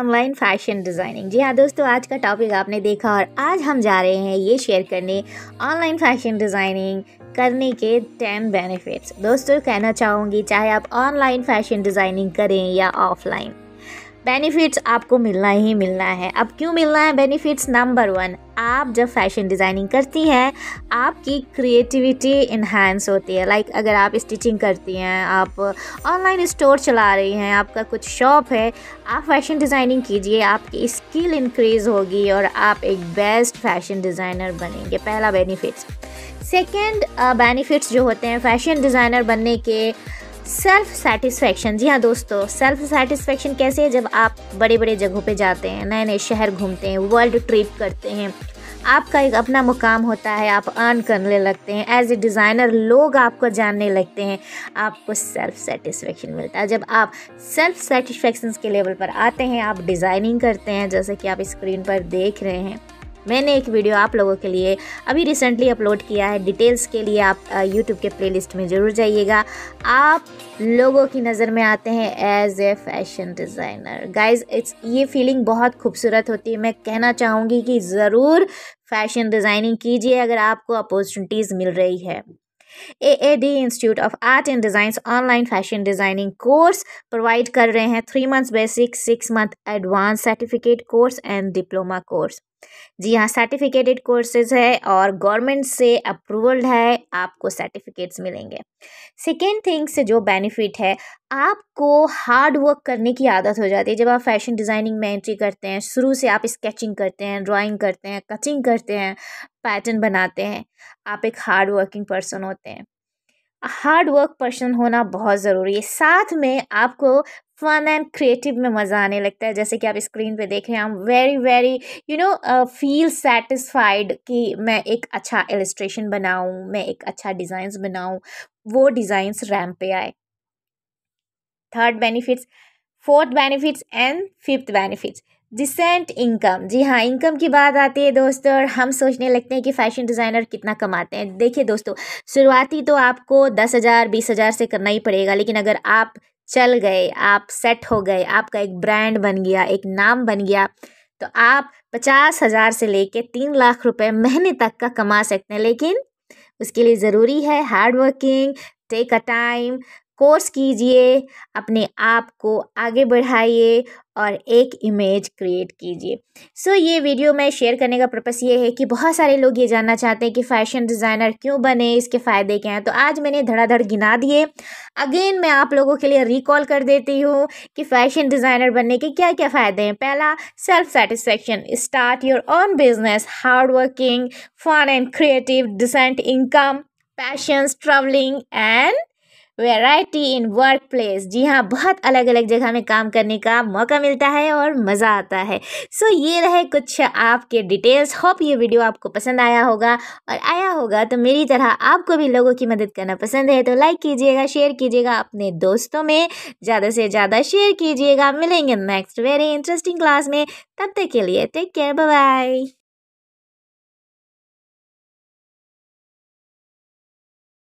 Online fashion designing. जी हाँ दोस्तों, आज का टॉपिक आपने देखा और आज हम जा रहे हैं ये शेयर करने ऑनलाइन फैशन डिज़ाइनिंग करने के 10 बेनिफिट्स। दोस्तों कहना चाहूँगी, चाहे आप ऑनलाइन फैशन डिज़ाइनिंग करें या ऑफलाइन, बेनिफिट्स आपको मिलना ही मिलना है। अब क्यों मिलना है बेनिफिट्स? नंबर 1, आप जब फैशन डिज़ाइनिंग करती हैं आपकी क्रिएटिविटी इन्हांस होती है। लाइक अगर आप स्टिचिंग करती हैं, आप ऑनलाइन स्टोर चला रही हैं, आपका कुछ शॉप है, आप फैशन डिज़ाइनिंग कीजिए, आपकी स्किल इंक्रीज़ होगी और आप एक बेस्ट फैशन डिज़ाइनर बनेंगे। पहला बेनिफिट्स। सेकेंड बेनिफिट्स जो होते हैं फैशन डिज़ाइनर बनने के, सेल्फ़ सेटिस्फेक्शन। जी हाँ दोस्तों, सेल्फ़ सेटिस्फेक्शन कैसे? जब आप बड़े बड़े जगहों पे जाते हैं, नए नए शहर घूमते हैं, वर्ल्ड ट्रिप करते हैं, आपका एक अपना मुकाम होता है, आप अर्न करने लगते हैं एज ए डिज़ाइनर, लोग आपको जानने लगते हैं, आपको सेल्फ़ सेटिस्फेक्शन मिलता है। जब आप सेल्फ़ सेटिस्फेक्शन के लेवल पर आते हैं, आप डिज़ाइनिंग करते हैं, जैसे कि आप स्क्रीन पर देख रहे हैं। मैंने एक वीडियो आप लोगों के लिए अभी रिसेंटली अपलोड किया है, डिटेल्स के लिए आप YouTube के प्लेलिस्ट में ज़रूर जाइएगा। आप लोगों की नज़र में आते हैं as a fashion designer. Guys it's, ये फीलिंग बहुत खूबसूरत होती है। मैं कहना चाहूँगी कि ज़रूर फैशन डिज़ाइनिंग कीजिए अगर आपको अपॉर्चुनिटीज़ मिल रही है। AAD Institute of Art and Designs online fashion designing course provide कर रहे हैं। 3 months basic, 6 month advance certificate course and diploma course. जी हाँ, सर्टिफिकेटेड कोर्सेज है और गवर्नमेंट से अप्रूवल्ड है, आपको सर्टिफिकेट्स मिलेंगे। सेकेंड थिंग से जो बेनिफिट है, आपको हार्ड वर्क करने की आदत हो जाती है। जब आप फैशन डिज़ाइनिंग में एंट्री करते हैं, शुरू से आप स्केचिंग करते हैं, ड्राइंग करते हैं, कटिंग करते हैं, पैटर्न बनाते हैं, आप एक हार्ड वर्किंग पर्सन होते हैं। हार्ड वर्क पर्सन होना बहुत ज़रूरी है। साथ में आपको फन एंड क्रिएटिव में मज़ा आने लगता है, जैसे कि आप स्क्रीन पे देख रहे हैं। I am very you know feel satisfied कि मैं एक अच्छा इलस्ट्रेशन बनाऊँ, मैं एक अच्छा डिज़ाइंस बनाऊँ, वो डिज़ाइंस रैंप पे आए। Third benefits, fourth benefits and fifth benefits, decent income. जी हाँ, इनकम की बात आती है दोस्तों, और हम सोचने लगते हैं कि फैशन डिज़ाइनर कितना कमाते हैं। देखिए दोस्तों, शुरुआती तो आपको 10,000 20,000 से करना ही पड़ेगा, लेकिन अगर आप चल गए, आप सेट हो गए, आपका एक ब्रांड बन गया, एक नाम बन गया, तो आप 50,000 से लेके 3 लाख रुपए महीने तक का कमा सकते हैं। लेकिन उसके लिए ज़रूरी है hard working, take a time, course कीजिए, अपने आप को आगे बढ़ाइए और एक इमेज क्रिएट कीजिए। सो ये वीडियो मैं शेयर करने का पर्पस ये है कि बहुत सारे लोग ये जानना चाहते हैं कि फैशन डिज़ाइनर क्यों बने, इसके फ़ायदे क्या हैं। तो आज मैंने धड़ाधड़ गिना दिए। अगेन मैं आप लोगों के लिए रिकॉल कर देती हूँ कि फ़ैशन डिज़ाइनर बनने के क्या क्या फ़ायदे हैं। पहला, self satisfaction, start your own business, hard working, fun and creative, decent income, passions, travelling and variety in work place. जी हाँ, बहुत अलग अलग जगह में काम करने का मौका मिलता है और मज़ा आता है। सो ये रहे कुछ आपके डिटेल्स। होप ये वीडियो आपको पसंद आया होगा, और आया होगा तो मेरी तरह आपको भी लोगों की मदद करना पसंद है, तो लाइक कीजिएगा, शेयर कीजिएगा, अपने दोस्तों में ज़्यादा से ज़्यादा शेयर कीजिएगा। मिलेंगे नेक्स्ट वेरी इंटरेस्टिंग क्लास में, तब तक के लिए टेक केयर, बाय बाय।